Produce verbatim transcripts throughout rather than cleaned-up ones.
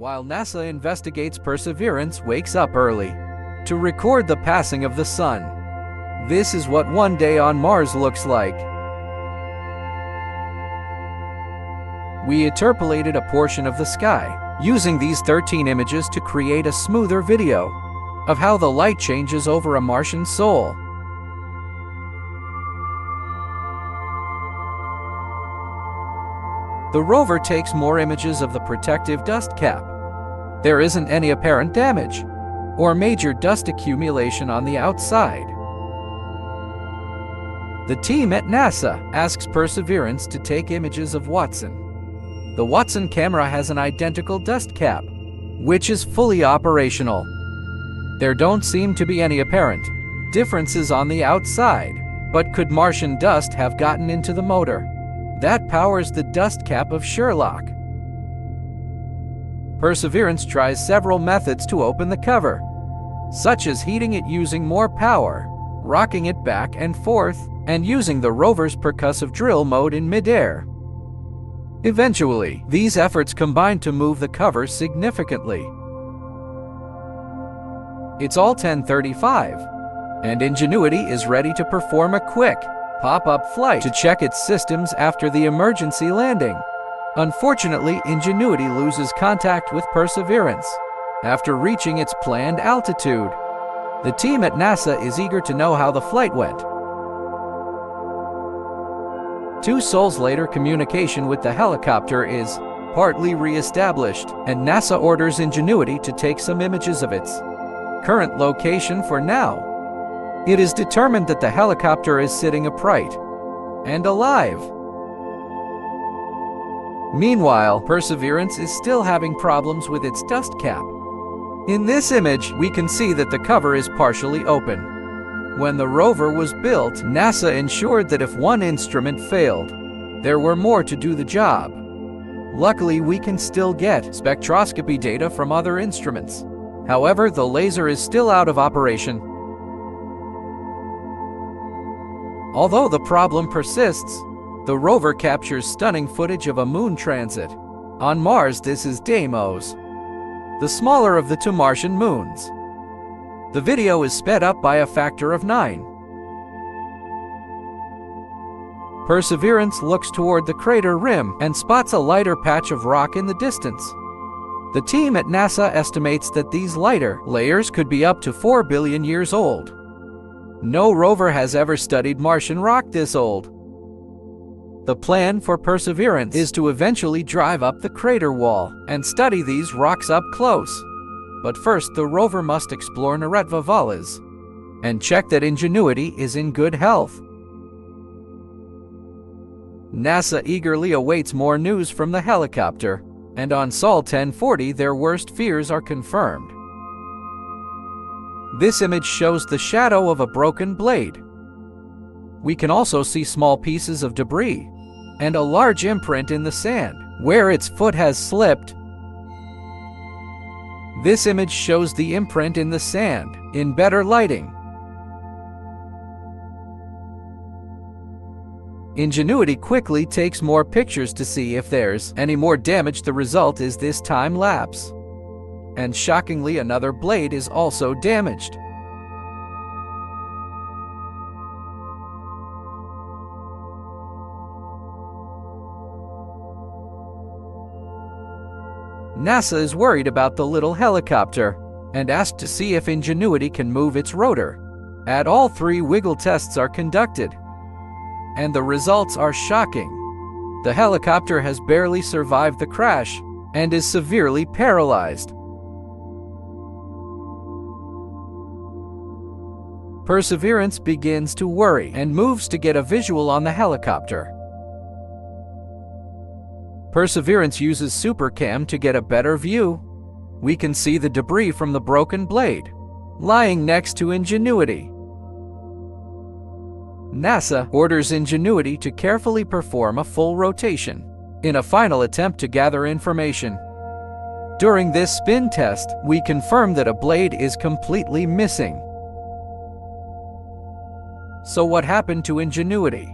While NASA investigates, Perseverance wakes up early to record the passing of the sun. This is what one day on Mars looks like. We interpolated a portion of the sky, using these thirteen images to create a smoother video of how the light changes over a Martian soul. The rover takes more images of the protective dust cap. There isn't any apparent damage or major dust accumulation on the outside. The team at NASA asks Perseverance to take images of Watson. The Watson camera has an identical dust cap, which is fully operational. There don't seem to be any apparent differences on the outside, but could Martian dust have gotten into the motor that powers the dust cap of Sherlock? Perseverance tries several methods to open the cover, such as heating it using more power, rocking it back and forth, and using the rover's percussive drill mode in midair. Eventually, these efforts combine to move the cover significantly. It's all ten thirty-five, and Ingenuity is ready to perform a quick pop-up flight to check its systems after the emergency landing. Unfortunately, Ingenuity loses contact with Perseverance after reaching its planned altitude. The team at NASA is eager to know how the flight went. Two souls later, communication with the helicopter is partly re-established, and NASA orders Ingenuity to take some images of its current location for now. It is determined that the helicopter is sitting upright and alive. Meanwhile, Perseverance is still having problems with its dust cap. In this image, we can see that the cover is partially open. When the rover was built, NASA ensured that if one instrument failed, there were more to do the job. Luckily, we can still get spectroscopy data from other instruments. However, the laser is still out of operation. Although the problem persists, the rover captures stunning footage of a moon transit. On Mars, this is Deimos, the smaller of the two Martian moons. The video is sped up by a factor of nine. Perseverance looks toward the crater rim and spots a lighter patch of rock in the distance. The team at NASA estimates that these lighter layers could be up to four billion years old. No rover has ever studied Martian rock this old. The plan for Perseverance is to eventually drive up the crater wall and study these rocks up close. But first, the rover must explore Neretva Vallis and check that Ingenuity is in good health. NASA eagerly awaits more news from the helicopter, and on Sol ten forty their worst fears are confirmed. This image shows the shadow of a broken blade. We can also see small pieces of debris and a large imprint in the sand where its foot has slipped. This image shows the imprint in the sand in better lighting. Ingenuity quickly takes more pictures to see if there's any more damage. The result is this time lapse. And shockingly, another blade is also damaged. NASA is worried about the little helicopter and asked to see if Ingenuity can move its rotor. At all, three wiggle tests are conducted, and the results are shocking. The helicopter has barely survived the crash and is severely paralyzed. Perseverance begins to worry and moves to get a visual on the helicopter. Perseverance uses SuperCam to get a better view. We can see the debris from the broken blade lying next to Ingenuity. NASA orders Ingenuity to carefully perform a full rotation in a final attempt to gather information. During this spin test, we confirm that a blade is completely missing. So what happened to Ingenuity?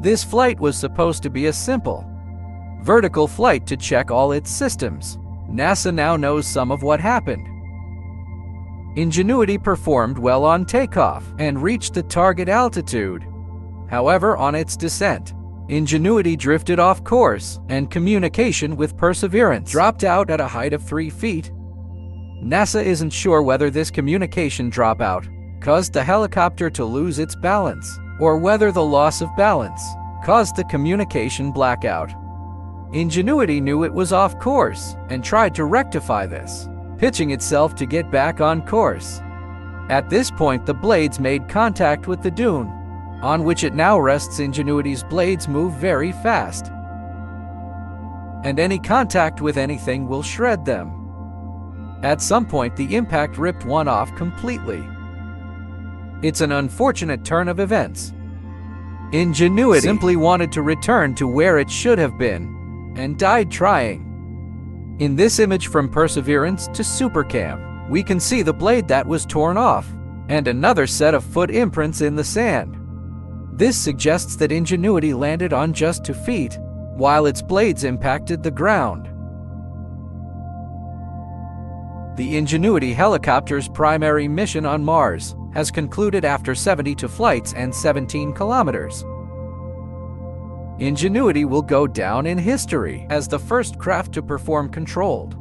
This flight was supposed to be a simple vertical flight to check all its systems. NASA now knows some of what happened. Ingenuity performed well on takeoff and reached the target altitude. However, on its descent, Ingenuity drifted off course, and communication with Perseverance dropped out at a height of three feet. NASA isn't sure whether this communication dropout caused the helicopter to lose its balance, or whether the loss of balance caused the communication blackout. Ingenuity knew it was off course and tried to rectify this, pitching itself to get back on course. At this point, the blades made contact with the dune, on which it now rests. Ingenuity's blades move very fast, and any contact with anything will shred them. At some point, the impact ripped one off completely. It's an unfortunate turn of events. Ingenuity simply wanted to return to where it should have been, and died trying. In this image from Perseverance to SuperCam, we can see the blade that was torn off, and another set of foot imprints in the sand. This suggests that Ingenuity landed on just two feet, while its blades impacted the ground. The Ingenuity helicopter's primary mission on Mars has concluded after seventy-two flights and seventeen kilometers. Ingenuity will go down in history as the first craft to perform controlled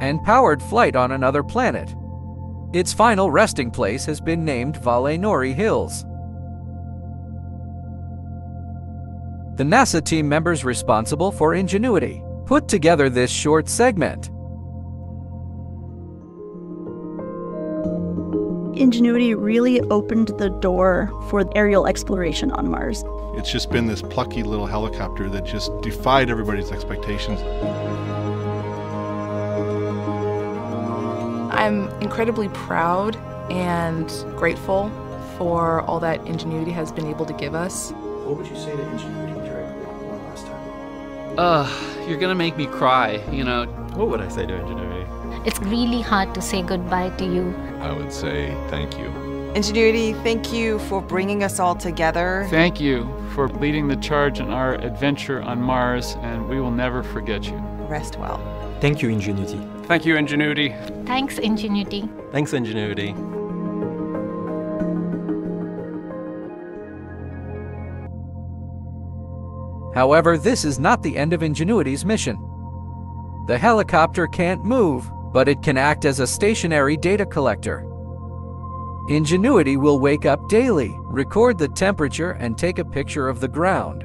and powered flight on another planet. Its final resting place has been named Valenori Hills. The NASA team members responsible for Ingenuity put together this short segment. Ingenuity really opened the door for aerial exploration on Mars. It's just been this plucky little helicopter that just defied everybody's expectations. I'm incredibly proud and grateful for all that Ingenuity has been able to give us. What would you say to Ingenuity? Uh, you're gonna make me cry, you know. What would I say to Ingenuity? It's really hard to say goodbye to you. I would say thank you. Ingenuity, thank you for bringing us all together. Thank you for leading the charge in our adventure on Mars, and we will never forget you. Rest well. Thank you, Ingenuity. Thank you, Ingenuity. Thanks, Ingenuity. Thanks, Ingenuity. However, this is not the end of Ingenuity's mission. The helicopter can't move, but it can act as a stationary data collector. Ingenuity will wake up daily, record the temperature, and take a picture of the ground.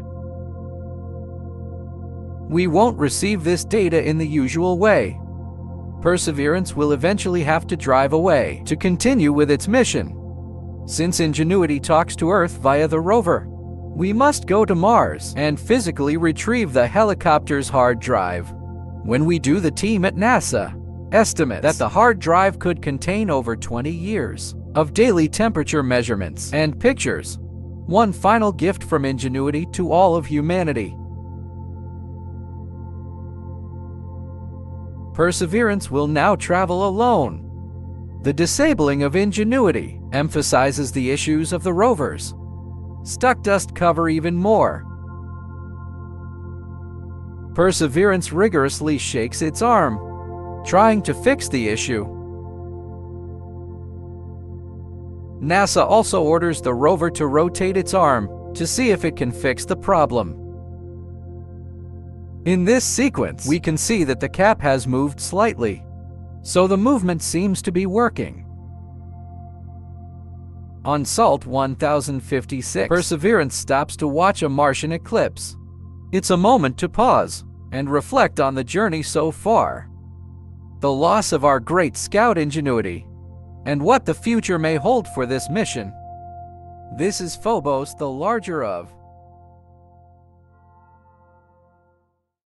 We won't receive this data in the usual way. Perseverance will eventually have to drive away to continue with its mission. Since Ingenuity talks to Earth via the rover, we must go to Mars and physically retrieve the helicopter's hard drive. When we do, the team at NASA estimates that the hard drive could contain over twenty years of daily temperature measurements and pictures. One final gift from Ingenuity to all of humanity. Perseverance will now travel alone. The disabling of Ingenuity emphasizes the issues of the rover's stuck dust cover even more. Perseverance rigorously shakes its arm, trying to fix the issue. NASA also orders the rover to rotate its arm to see if it can fix the problem. In this sequence, we can see that the cap has moved slightly, so the movement seems to be working. On SALT one thousand fifty-six, Perseverance stops to watch a Martian eclipse. It's a moment to pause and reflect on the journey so far, the loss of our great scout Ingenuity, and what the future may hold for this mission. This is Phobos, the larger of